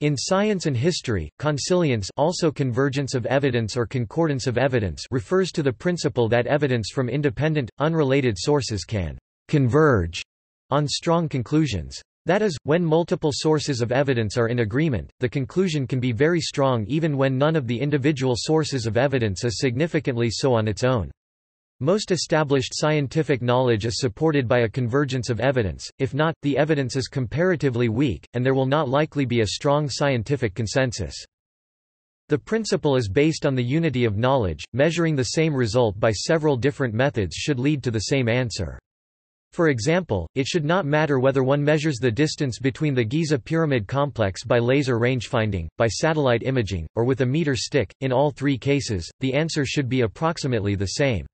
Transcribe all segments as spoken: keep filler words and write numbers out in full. In science and history, consilience, also convergence of evidence or concordance of evidence, refers to the principle that evidence from independent, unrelated sources can «converge» on strong conclusions. That is, when multiple sources of evidence are in agreement, the conclusion can be very strong even when none of the individual sources of evidence is significantly so on its own. Most established scientific knowledge is supported by a convergence of evidence; if not, the evidence is comparatively weak, and there will not likely be a strong scientific consensus. The principle is based on the unity of knowledge. Measuring the same result by several different methods should lead to the same answer. For example, it should not matter whether one measures the distance between the Giza pyramid complex by laser rangefinding, by satellite imaging, or with a meter stick. In all three cases, the answer should be approximately the same.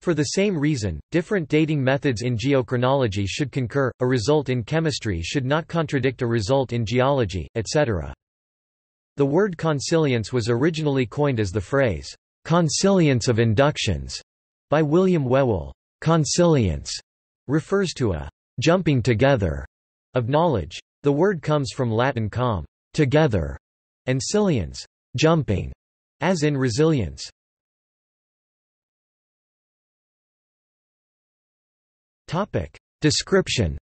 For the same reason, different dating methods in geochronology should concur, a result in chemistry should not contradict a result in geology, et cetera. The word consilience was originally coined as the phrase, "consilience of inductions," by William Whewell. Consilience refers to a "jumping together" of knowledge. The word comes from Latin com, together, and silience, jumping, as in resilience. Description.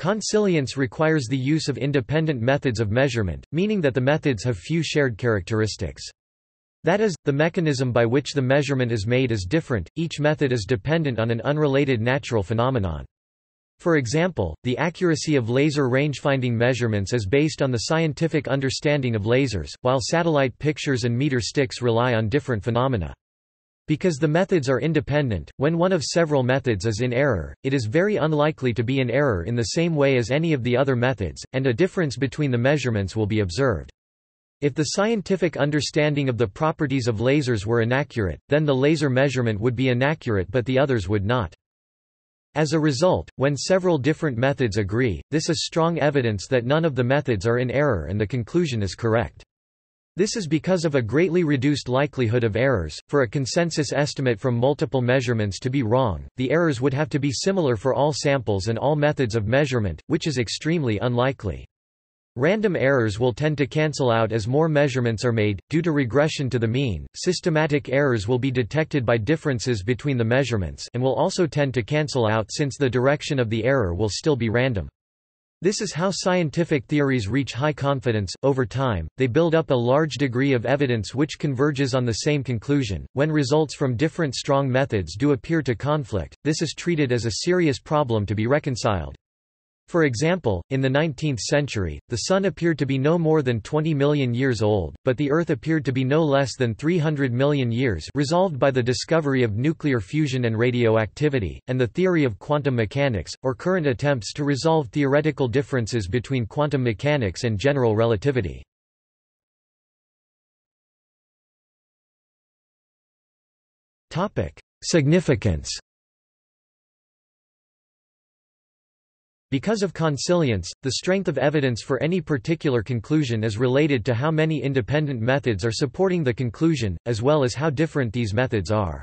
Consilience requires the use of independent methods of measurement, meaning that the methods have few shared characteristics. That is, the mechanism by which the measurement is made is different, each method is dependent on an unrelated natural phenomenon. For example, the accuracy of laser rangefinding measurements is based on the scientific understanding of lasers, while satellite pictures and meter sticks rely on different phenomena. Because the methods are independent, when one of several methods is in error, it is very unlikely to be in error in the same way as any of the other methods, and a difference between the measurements will be observed. If the scientific understanding of the properties of lasers were inaccurate, then the laser measurement would be inaccurate but the others would not. As a result, when several different methods agree, this is strong evidence that none of the methods are in error and the conclusion is correct. This is because of a greatly reduced likelihood of errors. For a consensus estimate from multiple measurements to be wrong, the errors would have to be similar for all samples and all methods of measurement, which is extremely unlikely. Random errors will tend to cancel out as more measurements are made, due to regression to the mean. Systematic errors will be detected by differences between the measurements and will also tend to cancel out since the direction of the error will still be random. This is how scientific theories reach high confidence. Over time, they build up a large degree of evidence which converges on the same conclusion. When results from different strong methods do appear to conflict, this is treated as a serious problem to be reconciled. For example, in the nineteenth century, the Sun appeared to be no more than twenty million years old, but the Earth appeared to be no less than three hundred million years, resolved by the discovery of nuclear fusion and radioactivity, and the theory of quantum mechanics, or current attempts to resolve theoretical differences between quantum mechanics and general relativity. Significance. Because of consilience, the strength of evidence for any particular conclusion is related to how many independent methods are supporting the conclusion, as well as how different these methods are.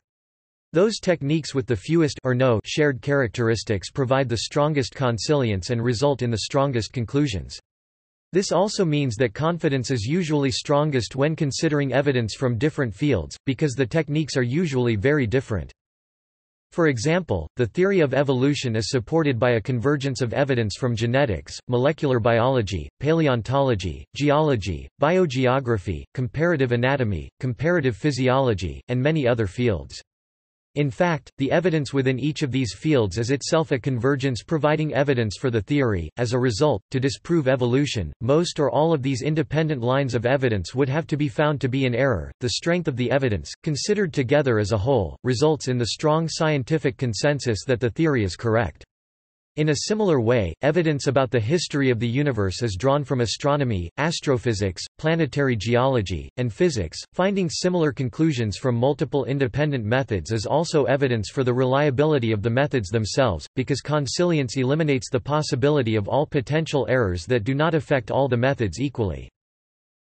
Those techniques with the fewest or no shared characteristics provide the strongest consilience and result in the strongest conclusions. This also means that confidence is usually strongest when considering evidence from different fields, because the techniques are usually very different. For example, the theory of evolution is supported by a convergence of evidence from genetics, molecular biology, paleontology, geology, biogeography, comparative anatomy, comparative physiology, and many other fields. In fact, the evidence within each of these fields is itself a convergence providing evidence for the theory. As a result, to disprove evolution, most or all of these independent lines of evidence would have to be found to be in error. The strength of the evidence, considered together as a whole, results in the strong scientific consensus that the theory is correct. In a similar way, evidence about the history of the universe is drawn from astronomy, astrophysics, planetary geology, and physics. Finding similar conclusions from multiple independent methods is also evidence for the reliability of the methods themselves, because consilience eliminates the possibility of all potential errors that do not affect all the methods equally.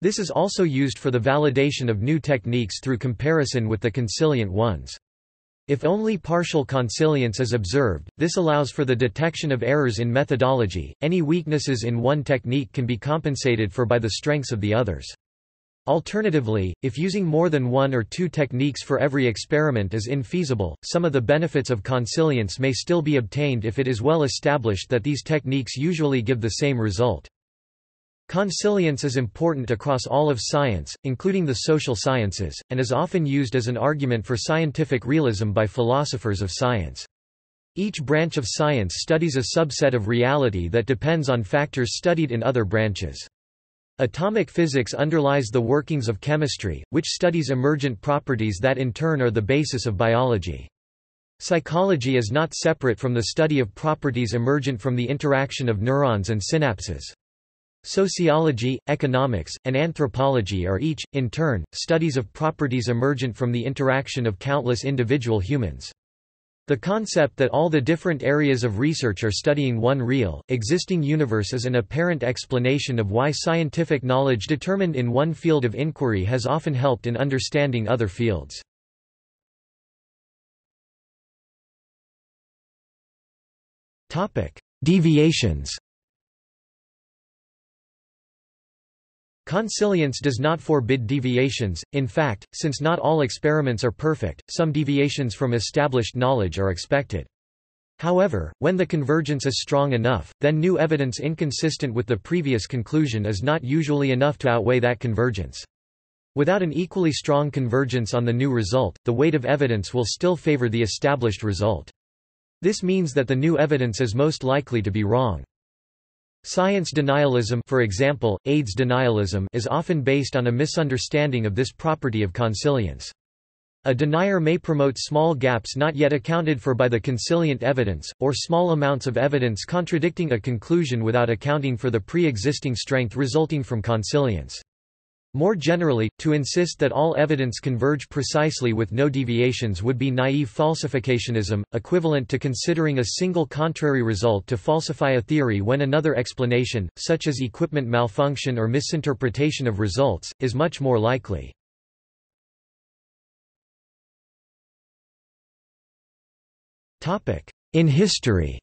This is also used for the validation of new techniques through comparison with the consilient ones. If only partial consilience is observed, this allows for the detection of errors in methodology. Any weaknesses in one technique can be compensated for by the strengths of the others. Alternatively, if using more than one or two techniques for every experiment is infeasible, some of the benefits of consilience may still be obtained if it is well established that these techniques usually give the same result. Consilience is important across all of science, including the social sciences, and is often used as an argument for scientific realism by philosophers of science. Each branch of science studies a subset of reality that depends on factors studied in other branches. Atomic physics underlies the workings of chemistry, which studies emergent properties that in turn are the basis of biology. Psychology is not separate from the study of properties emergent from the interaction of neurons and synapses. Sociology, economics, and anthropology are each, in turn, studies of properties emergent from the interaction of countless individual humans. The concept that all the different areas of research are studying one real, existing universe is an apparent explanation of why scientific knowledge determined in one field of inquiry has often helped in understanding other fields. Deviations. Consilience does not forbid deviations, in fact, since not all experiments are perfect, some deviations from established knowledge are expected. However, when the convergence is strong enough, then new evidence inconsistent with the previous conclusion is not usually enough to outweigh that convergence. Without an equally strong convergence on the new result, the weight of evidence will still favor the established result. This means that the new evidence is most likely to be wrong. Science denialism, for example, AIDS denialism, is often based on a misunderstanding of this property of consilience. A denier may promote small gaps not yet accounted for by the consilient evidence, or small amounts of evidence contradicting a conclusion without accounting for the pre-existing strength resulting from consilience. More generally, to insist that all evidence converge precisely with no deviations would be naive falsificationism, equivalent to considering a single contrary result to falsify a theory when another explanation, such as equipment malfunction or misinterpretation of results, is much more likely. In history.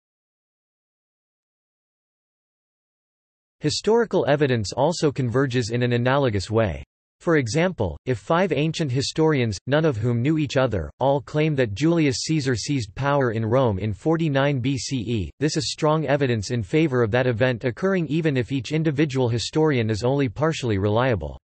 Historical evidence also converges in an analogous way. For example, if five ancient historians, none of whom knew each other, all claim that Julius Caesar seized power in Rome in forty-nine B C E, this is strong evidence in favor of that event occurring even if each individual historian is only partially reliable.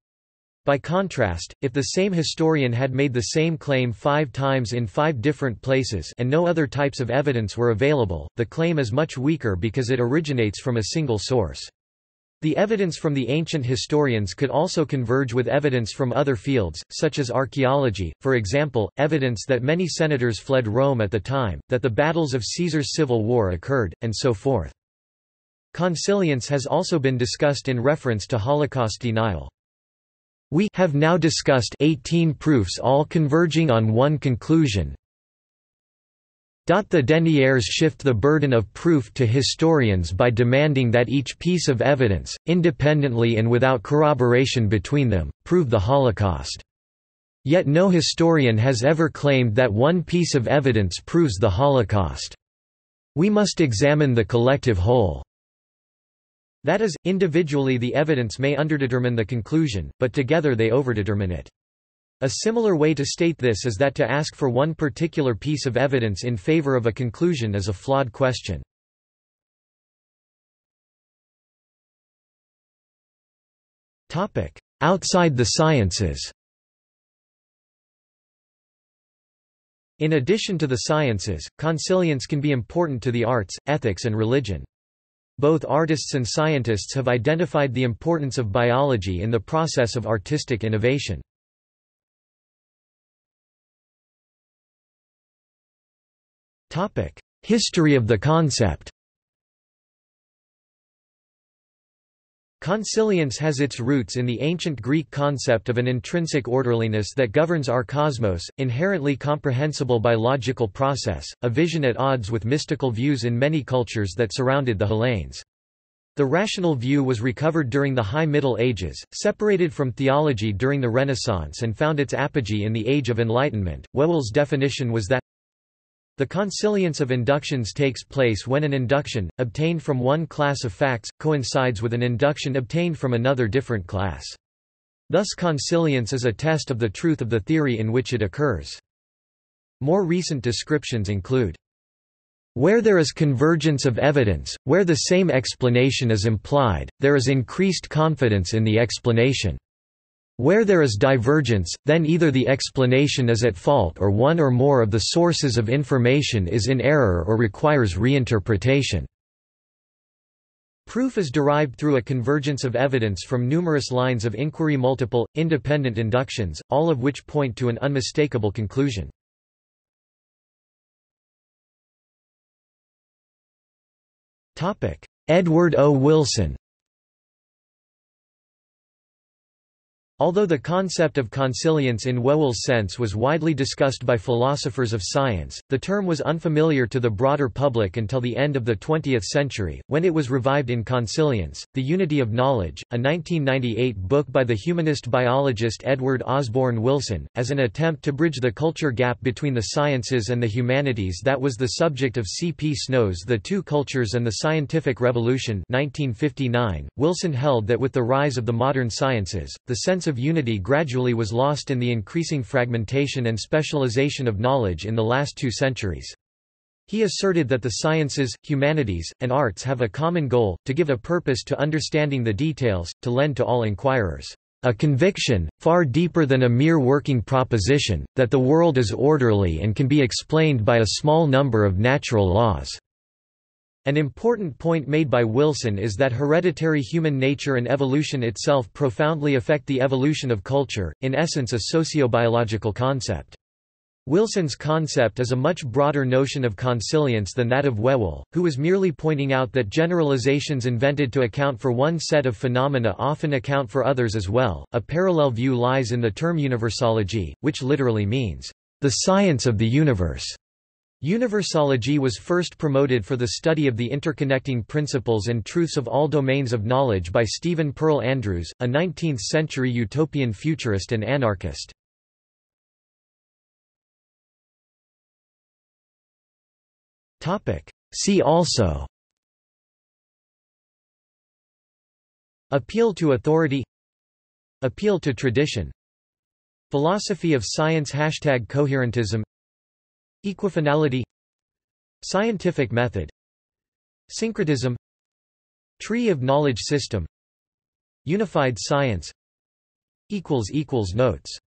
By contrast, if the same historian had made the same claim five times in five different places and no other types of evidence were available, the claim is much weaker because it originates from a single source. The evidence from the ancient historians could also converge with evidence from other fields, such as archaeology, for example, evidence that many senators fled Rome at the time, that the battles of Caesar's civil war occurred, and so forth. Consilience has also been discussed in reference to Holocaust denial. We have now discussed eighteen proofs all converging on one conclusion. The deniers shift the burden of proof to historians by demanding that each piece of evidence, independently and without corroboration between them, prove the Holocaust. Yet no historian has ever claimed that one piece of evidence proves the Holocaust. We must examine the collective whole. That is, individually the evidence may underdetermine the conclusion, but together they overdetermine it. A similar way to state this is that to ask for one particular piece of evidence in favor of a conclusion is a flawed question. Outside the sciences. In addition to the sciences, consilience can be important to the arts, ethics and religion. Both artists and scientists have identified the importance of biology in the process of artistic innovation. History of the concept. Consilience has its roots in the ancient Greek concept of an intrinsic orderliness that governs our cosmos, inherently comprehensible by logical process, a vision at odds with mystical views in many cultures that surrounded the Hellenes. The rational view was recovered during the High Middle Ages, separated from theology during the Renaissance and found its apogee in the Age of Enlightenment. Whewell's definition was that The consilience of inductions takes place when an induction, obtained from one class of facts, coincides with an induction obtained from another different class. Thus consilience is a test of the truth of the theory in which it occurs. More recent descriptions include, "...where there is convergence of evidence, where the same explanation is implied, there is increased confidence in the explanation. Where there is divergence, then either the explanation is at fault or one or more of the sources of information is in error or requires reinterpretation." Proof is derived through a convergence of evidence from numerous lines of inquiry, multiple, independent inductions, all of which point to an unmistakable conclusion. Edward O. Wilson. Although the concept of consilience in Whewell's sense was widely discussed by philosophers of science, the term was unfamiliar to the broader public until the end of the twentieth century, when it was revived in Consilience: The Unity of Knowledge, a nineteen ninety-eight book by the humanist biologist Edward Osborne Wilson, as an attempt to bridge the culture gap between the sciences and the humanities that was the subject of C P Snow's The Two Cultures and the Scientific Revolution nineteen fifty-nine. Wilson held that with the rise of the modern sciences, the sense of unity gradually was lost in the increasing fragmentation and specialization of knowledge in the last two centuries. He asserted that the sciences, humanities, and arts have a common goal, to give a purpose to understanding the details, to lend to all inquirers a conviction, far deeper than a mere working proposition, that the world is orderly and can be explained by a small number of natural laws. An important point made by Wilson is that hereditary human nature and evolution itself profoundly affect the evolution of culture, in essence a sociobiological concept. Wilson's concept is a much broader notion of consilience than that of Whewell, who was merely pointing out that generalizations invented to account for one set of phenomena often account for others as well. A parallel view lies in the term universology, which literally means, "the science of the universe." Universology was first promoted for the study of the interconnecting principles and truths of all domains of knowledge by Stephen Pearl Andrews, a nineteenth-century utopian futurist and anarchist. See also: Appeal to authority, Appeal to tradition, Philosophy of science, hashtag coherentism, Equifinality, Scientific method, Syncretism, Tree of knowledge system, Unified science. Notes